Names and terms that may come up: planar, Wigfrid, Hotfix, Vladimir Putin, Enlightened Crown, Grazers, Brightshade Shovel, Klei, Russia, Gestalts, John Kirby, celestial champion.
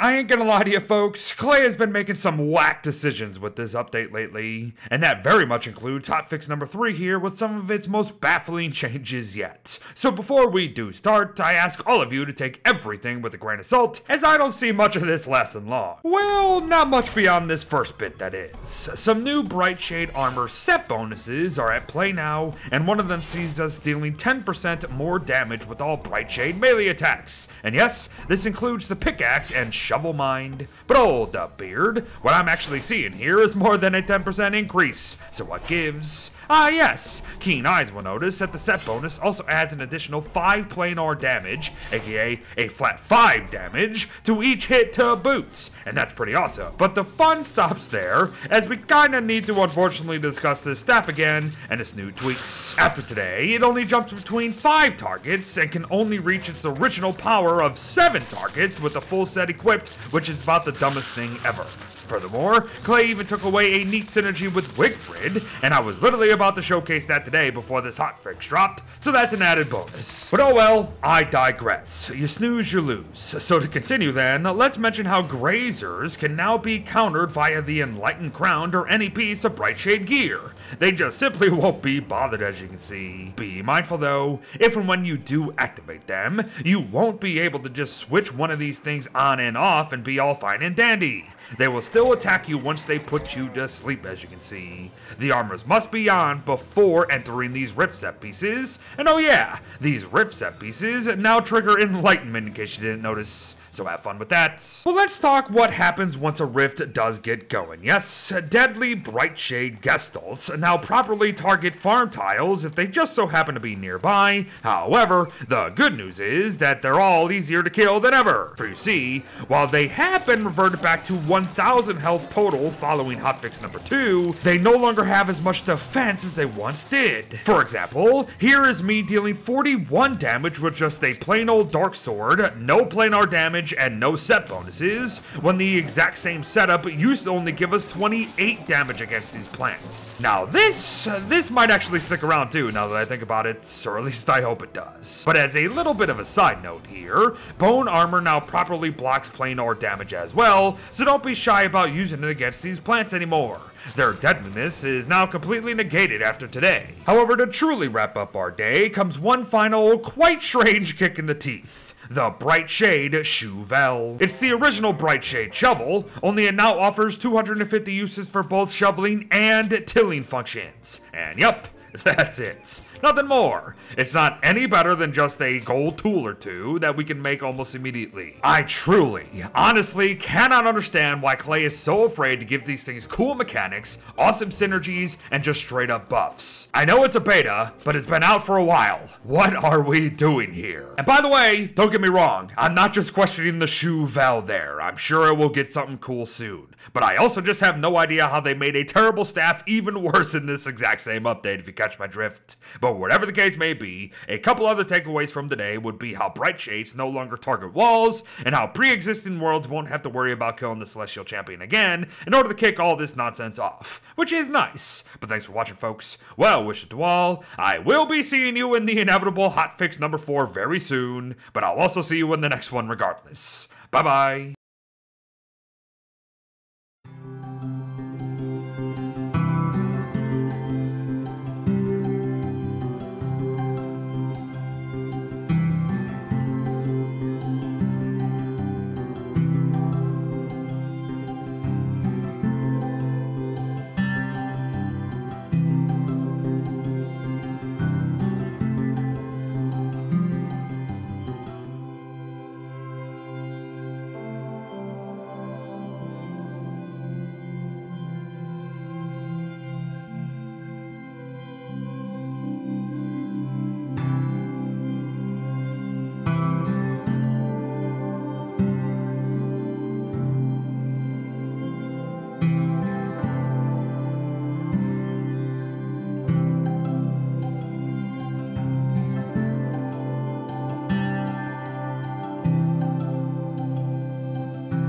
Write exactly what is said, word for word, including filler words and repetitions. I ain't gonna lie to you folks, Klei has been making some whack decisions with this update lately, and that very much includes Hotfix number three here with some of its most baffling changes yet. So before we do start, I ask all of you to take everything with a grain of salt, as I don't see much of this lasting long. Well, not much beyond this first bit, that is. Some new Brightshade armor set bonuses are at play now, and one of them sees us dealing ten percent more damage with all Brightshade melee attacks. And yes, this includes the pickaxe and shovel mind. But hold up, beard. What I'm actually seeing here is more than a ten percent increase. So what gives? Ah yes, keen eyes will notice that the set bonus also adds an additional five planar damage, aka a flat five damage, to each hit to boots, and that's pretty awesome. But the fun stops there, as we kinda need to unfortunately discuss this staff again and its new tweaks. After today, it only jumps between five targets and can only reach its original power of seven targets with the full set equipped, which is about the dumbest thing ever. Furthermore, Klei even took away a neat synergy with Wigfrid, and I was literally about to showcase that today before this hotfix dropped, so that's an added bonus. But oh well, I digress. You snooze, you lose. So to continue then, let's mention how Grazers can now be countered via the Enlightened Crown or any piece of Brightshade gear. They just simply won't be bothered, as you can see. Be mindful though, if and when you do activate them, you won't be able to just switch one of these things on and off and be all fine and dandy. They will still attack you once they put you to sleep, as you can see. The armors must be on before entering these rift set pieces, and oh yeah, these rift set pieces now trigger enlightenment, in case you didn't notice. So have fun with that. Well, let's talk what happens once a rift does get going. Yes, deadly Brightshade Gestalts now properly target farm tiles if they just so happen to be nearby. However, the good news is that they're all easier to kill than ever. For you see, while they have been reverted back to one thousand health total following hotfix number two, they no longer have as much defense as they once did. For example, here is me dealing forty-one damage with just a plain old dark sword, no planar damage, and no set bonuses, when the exact same setup used to only give us twenty-eight damage against these plants. Now this, this might actually stick around too, now that I think about it, or at least I hope it does. But as a little bit of a side note here, bone armor now properly blocks planar damage as well, so don't be shy about using it against these plants anymore. Their deadliness is now completely negated after today. However, to truly wrap up our day comes one final, quite strange kick in the teeth. The Brightshade Shovel. It's the original Brightshade Shovel, only it now offers two hundred fifty uses for both shoveling and tilling functions. And yep, that's it. Nothing more. It's not any better than just a gold tool or two that we can make almost immediately. I truly, honestly cannot understand why Klei is so afraid to give these things cool mechanics, awesome synergies, and just straight up buffs. I know it's a beta, but it's been out for a while. What are we doing here? And by the way, don't get me wrong, I'm not just questioning the Shovel there. I'm sure it will get something cool soon. But I also just have no idea how they made a terrible staff even worse in this exact same update, if you catch my drift. But whatever the case may be, a couple other takeaways from today would be how bright shades no longer target walls, and how pre-existing worlds won't have to worry about killing the Celestial Champion again in order to kick all this nonsense off, which is nice. But thanks for watching, folks. Well wishes to all. I will be seeing you in the inevitable hotfix number four very soon, but I'll also see you in the next one regardless. Bye bye.